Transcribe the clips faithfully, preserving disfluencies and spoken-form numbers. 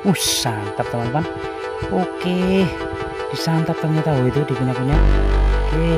Uh, santap teman-teman. Oke, disantap ternyata tahu itu digunakannya. Oke.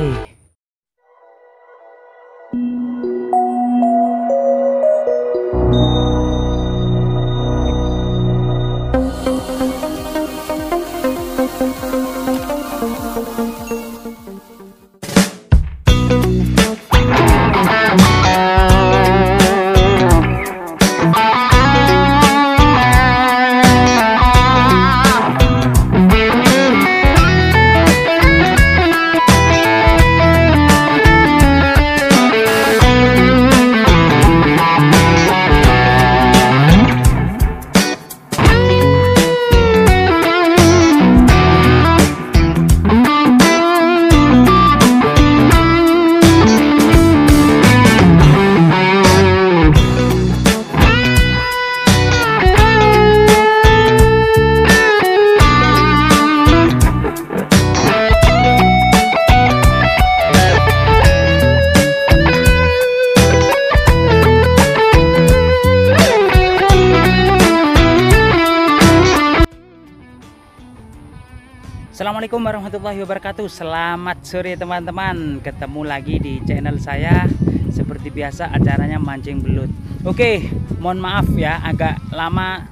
Assalamualaikum warahmatullahi wabarakatuh. Selamat sore teman-teman, ketemu lagi di channel saya. Seperti biasa acaranya mancing belut. Oke, mohon maaf ya agak lama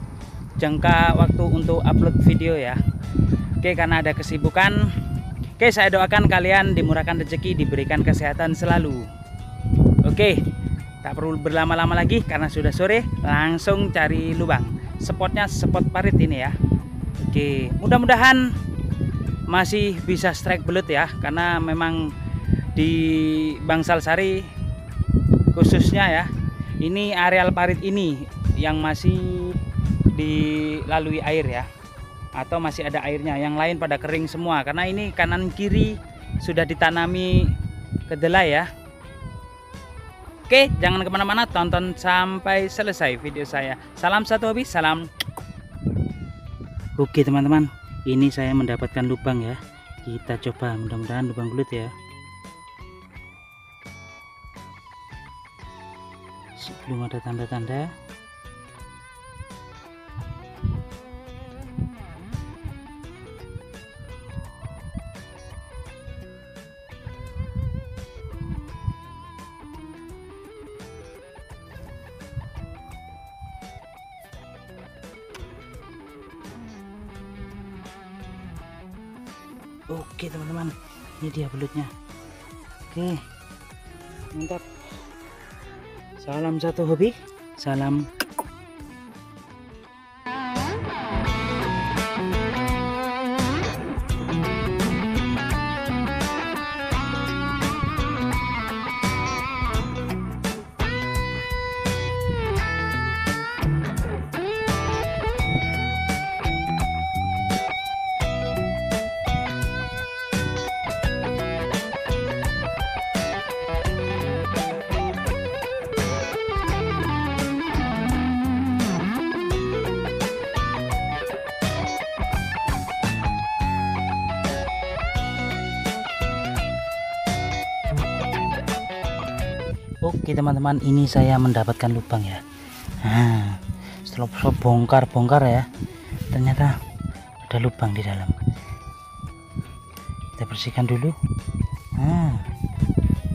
jangka waktu untuk upload video ya. Oke, karena ada kesibukan. Oke, saya doakan kalian dimurahkan rezeki, diberikan kesehatan selalu. Oke, tak perlu berlama-lama lagi karena sudah sore. Langsung cari lubang. Spotnya spot parit ini ya. Oke, mudah-mudahan masih bisa strike belut ya, karena memang di Bangsalsari khususnya ya, ini areal parit ini yang masih dilalui air ya, atau masih ada airnya. Yang lain pada kering semua karena ini kanan kiri sudah ditanami kedelai ya. Oke, jangan kemana-mana, tonton sampai selesai video saya. Salam satu hobi, salam. Oke teman-teman, ini saya mendapatkan lubang ya. Kita coba, mudah-mudahan lubang belut ya. Sebelum ada tanda-tanda. Oke teman-teman, ini dia belutnya. Oke, mantap. Salam satu hobi, salam. Oke teman-teman, ini saya mendapatkan lubang ya. Nah, setelah bongkar-bongkar ya, ternyata ada lubang di dalam. Kita bersihkan dulu. Nah,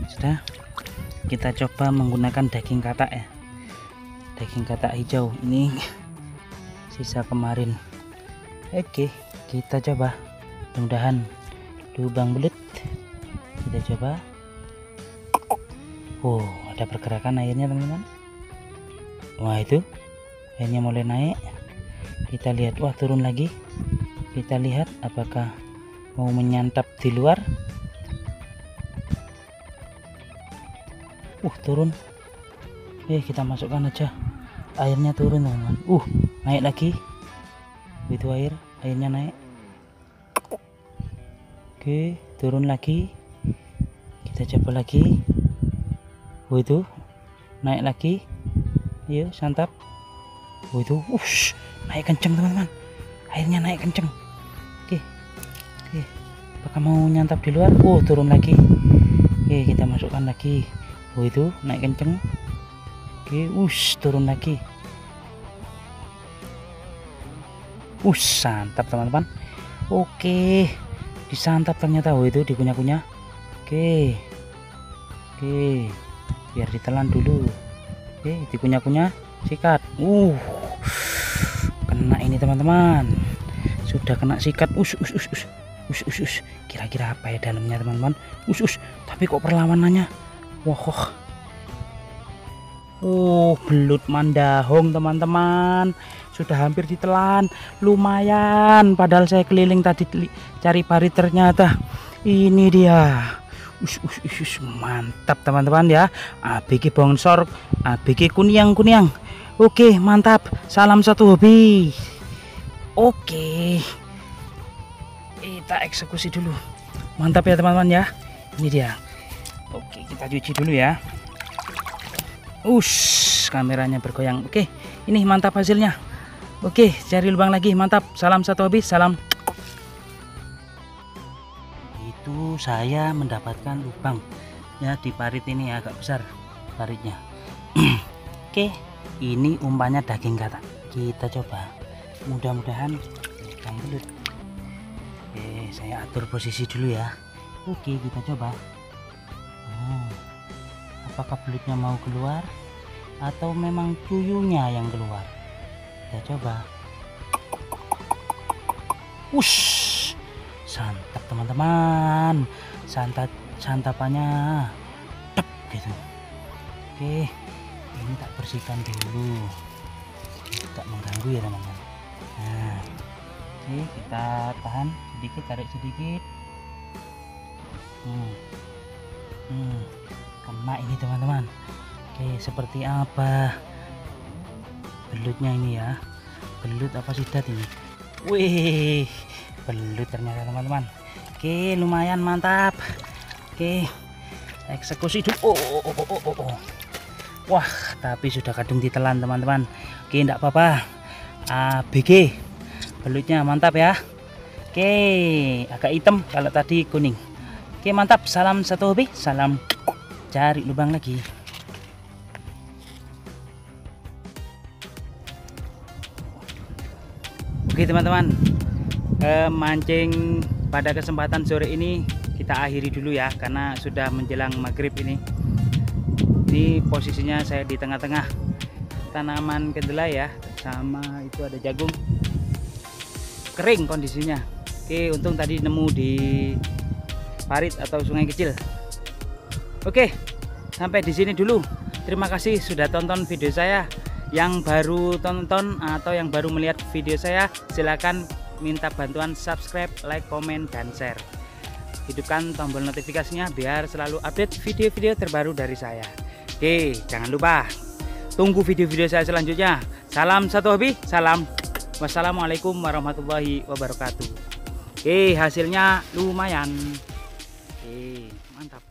sudah. Kita coba menggunakan daging katak ya. Daging katak hijau ini sisa kemarin. Oke, kita coba. Mudah-mudahan lubang belut. Kita coba. Oh, ada pergerakan airnya teman-teman. Wah, itu airnya mulai naik. Kita lihat, wah turun lagi. Kita lihat apakah mau menyantap di luar. Uh, turun. Eh, kita masukkan aja. Airnya turun teman-teman. Uh, naik lagi. Itu air, airnya naik. Oke, turun lagi. Kita coba lagi. Oh, itu naik lagi. Yuk, santap. Oh, itu ush, naik kenceng teman-teman. Airnya naik kenceng. Oke. Oke. Apakah mau nyantap di luar? Oh, turun lagi. Oke, kita masukkan lagi. Oh, itu naik kenceng. Oke, ush, turun lagi. Uh, santap teman-teman. Oke, disantap ternyata. Oh, itu dikunyah-kunyah. Oke, oke, biar ditelan dulu. Oke, dikunyah-kunyah, sikat. Uh, kena ini teman-teman. Sudah kena sikat. Us, us, us, us. Us, us, us. Kira-kira apa ya dalamnya teman-teman? Us, us. Tapi kok perlawanannya? Wah, oh, oh, belut mandahong teman-teman. Sudah hampir ditelan. Lumayan. Padahal saya keliling tadi cari pari, ternyata ini dia. Us, us, us, us. Mantap teman-teman ya. A B G bongsor, A B G kuniang-kuniang. Oke, mantap. Salam satu hobi. Oke, kita eksekusi dulu. Mantap ya teman-teman ya. Ini dia. Oke, kita cuci dulu ya. Ush, kameranya bergoyang. Oke, ini mantap hasilnya. Oke, cari lubang lagi. Mantap. Salam satu habis. Salam. Itu saya mendapatkan lubang ya di parit ini, agak besar paritnya. Oke, ini umpannya daging katak. Kita coba. Mudah-mudahan ikan belut. Oke, saya atur posisi dulu ya. Oke, kita coba. Hmm, apakah belutnya mau keluar atau memang cuyunya yang keluar? Kita coba. Ush, santap teman-teman. Santap, santapannya tep gitu. Oke, ini tak bersihkan dulu. Tak mengganggu ya teman-teman. Nah, oke, kita tahan sedikit, tarik sedikit. Hmm. Hmm. Kena ini teman-teman. Oke, seperti apa belutnya ini ya? Belut apa sidat ini? Wih, belut ternyata teman-teman. Oke, lumayan mantap. Oke, eksekusi dulu. Oh, oh, oh, oh, oh, oh. Wah, tapi sudah kadung ditelan teman-teman. Oke, enggak apa-apa. A B G belutnya mantap ya. Oke, agak hitam kalau tadi kuning. Oke, mantap. Salam satu hobi. Salam. Cari lubang lagi. Oke teman-teman, eh, mancing pada kesempatan sore ini kita akhiri dulu ya, karena sudah menjelang maghrib ini. Ini posisinya saya di tengah-tengah tanaman kedelai ya, sama itu ada jagung kering kondisinya. Oke, untung tadi nemu di parit atau sungai kecil. Oke, sampai di sini dulu. Terima kasih sudah tonton video saya. Yang baru tonton atau yang baru melihat video saya, silakan minta bantuan subscribe, like, komen, dan share. Hidupkan tombol notifikasinya biar selalu update video-video terbaru dari saya. Oke, jangan lupa tunggu video-video saya selanjutnya. Salam satu hobi. Salam. Wassalamualaikum warahmatullahi wabarakatuh. Oke, hasilnya lumayan. Oke, mantap.